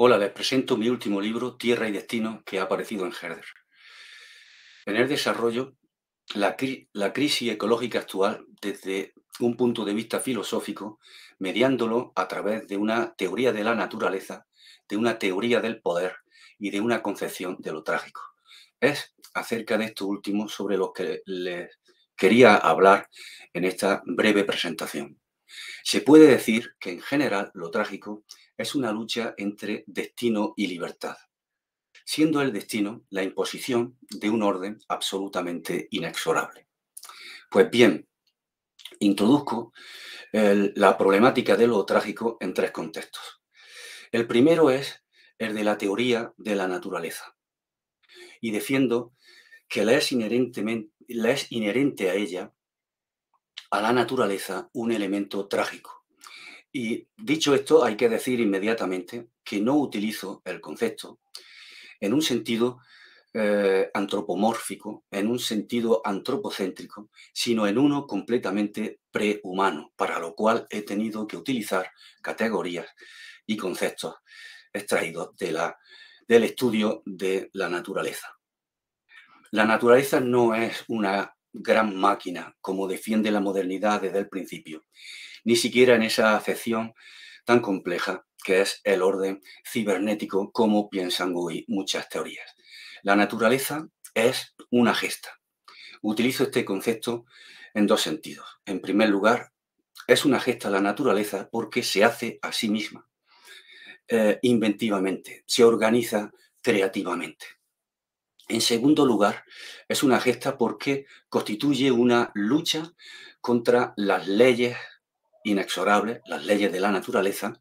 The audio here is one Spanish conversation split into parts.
Hola, les presento mi último libro, Tierra y Destino, que ha aparecido en Herder. En el desarrollo, la crisis ecológica actual desde un punto de vista filosófico, mediándolo a través de una teoría de la naturaleza, de una teoría del poder y de una concepción de lo trágico. Es acerca de esto último sobre lo que les quería hablar en esta breve presentación. Se puede decir que en general lo trágico es una lucha entre destino y libertad, siendo el destino la imposición de un orden absolutamente inexorable. Pues bien, introduzco la problemática de lo trágico en tres contextos. El primero es el de la teoría de la naturaleza, y defiendo que la es inherente a ella, a la naturaleza, un elemento trágico. Y dicho esto, hay que decir inmediatamente que no utilizo el concepto en un sentido antropomórfico, en un sentido antropocéntrico, sino en uno completamente prehumano, para lo cual he tenido que utilizar categorías y conceptos extraídos del estudio de la naturaleza. La naturaleza no es una gran máquina, como defiende la modernidad desde el principio, ni siquiera en esa acepción tan compleja que es el orden cibernético, como piensan hoy muchas teorías. La naturaleza es una gesta. Utilizo este concepto en dos sentidos. En primer lugar, es una gesta la naturaleza porque se hace a sí misma, inventivamente, se organiza creativamente. En segundo lugar, es una gesta porque constituye una lucha contra las leyes inexorables, las leyes de la naturaleza,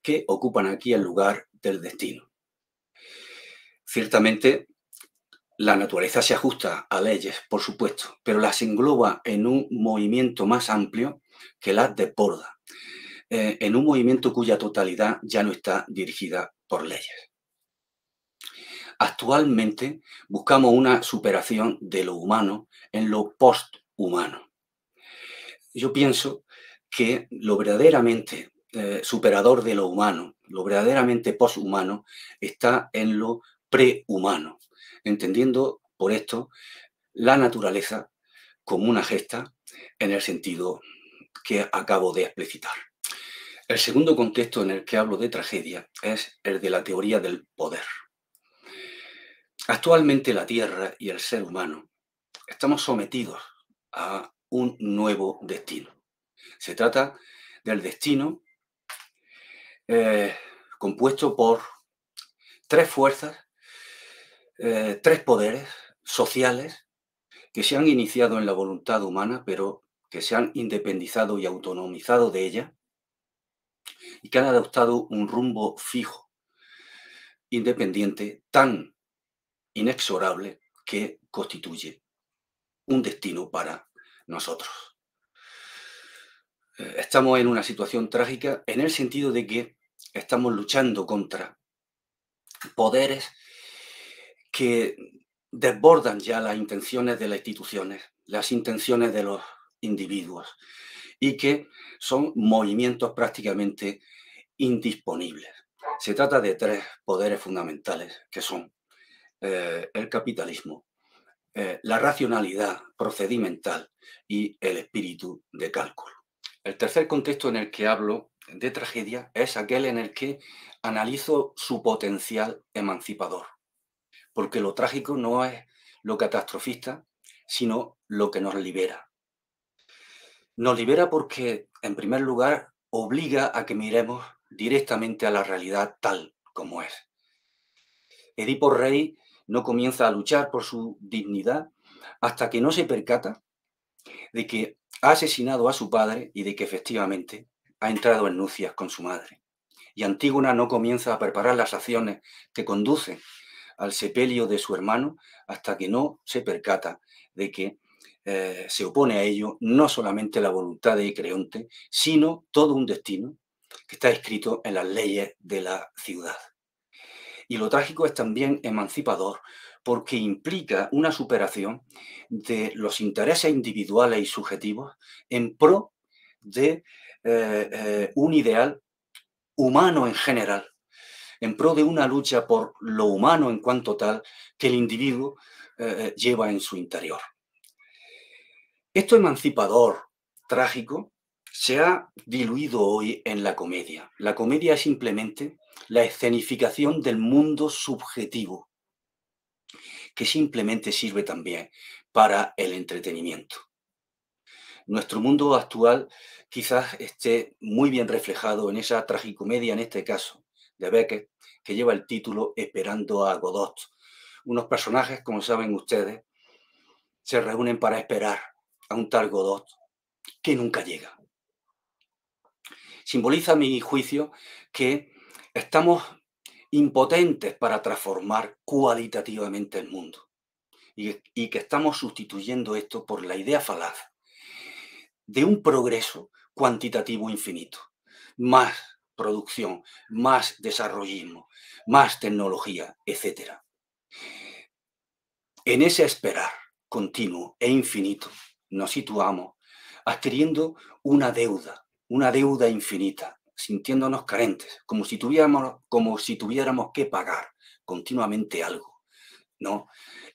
que ocupan aquí el lugar del destino. Ciertamente, la naturaleza se ajusta a leyes, por supuesto, pero las engloba en un movimiento más amplio que las desborda, en un movimiento cuya totalidad ya no está dirigida por leyes. Actualmente buscamos una superación de lo humano en lo posthumano. Yo pienso que lo verdaderamente superador de lo humano, lo verdaderamente posthumano, está en lo prehumano, entendiendo por esto la naturaleza como una gesta en el sentido que acabo de explicitar. El segundo contexto en el que hablo de tragedia es el de la teoría del poder. Actualmente la Tierra y el ser humano estamos sometidos a un nuevo destino. Se trata del destino compuesto por tres fuerzas, tres poderes sociales que se han iniciado en la voluntad humana, pero que se han independizado y autonomizado de ella y que han adoptado un rumbo fijo, independiente, tan inexorable que constituye un destino para nosotros. Estamos en una situación trágica en el sentido de que estamos luchando contra poderes que desbordan ya las intenciones de las instituciones, las intenciones de los individuos y que son movimientos prácticamente indisponibles. Se trata de tres poderes fundamentales que son el capitalismo, la racionalidad procedimental y el espíritu de cálculo. El tercer contexto en el que hablo de tragedia es aquel en el que analizo su potencial emancipador, porque lo trágico no es lo catastrofista, sino lo que nos libera. Nos libera porque, en primer lugar, obliga a que miremos directamente a la realidad tal como es. Edipo Rey no comienza a luchar por su dignidad hasta que no se percata de que ha asesinado a su padre y de que efectivamente ha entrado en nupcias con su madre. Y Antígona no comienza a preparar las acciones que conducen al sepelio de su hermano hasta que no se percata de que se opone a ello no solamente la voluntad de Creonte, sino todo un destino que está escrito en las leyes de la ciudad. Y lo trágico es también emancipador porque implica una superación de los intereses individuales y subjetivos en pro de un ideal humano en general, en pro de una lucha por lo humano en cuanto tal que el individuo lleva en su interior. Esto emancipador, trágico, se ha diluido hoy en la comedia. La comedia es simplemente la escenificación del mundo subjetivo, que simplemente sirve también para el entretenimiento. Nuestro mundo actual quizás esté muy bien reflejado en esa tragicomedia, en este caso, de Beckett, que lleva el título Esperando a Godot. Unos personajes, como saben ustedes, se reúnen para esperar a un tal Godot que nunca llega. Simboliza, a mi juicio, que estamos impotentes para transformar cualitativamente el mundo y que estamos sustituyendo esto por la idea falaz de un progreso cuantitativo infinito, más producción, más desarrollismo, más tecnología, etc. En ese esperar continuo e infinito nos situamos adquiriendo una deuda infinita, sintiéndonos carentes, como si tuviéramos que pagar continuamente algo, ¿no?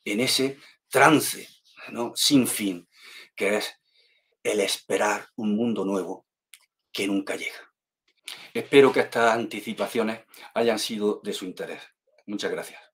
En ese trance, ¿no?, sin fin, que es el esperar un mundo nuevo que nunca llega. Espero que estas anticipaciones hayan sido de su interés. Muchas gracias.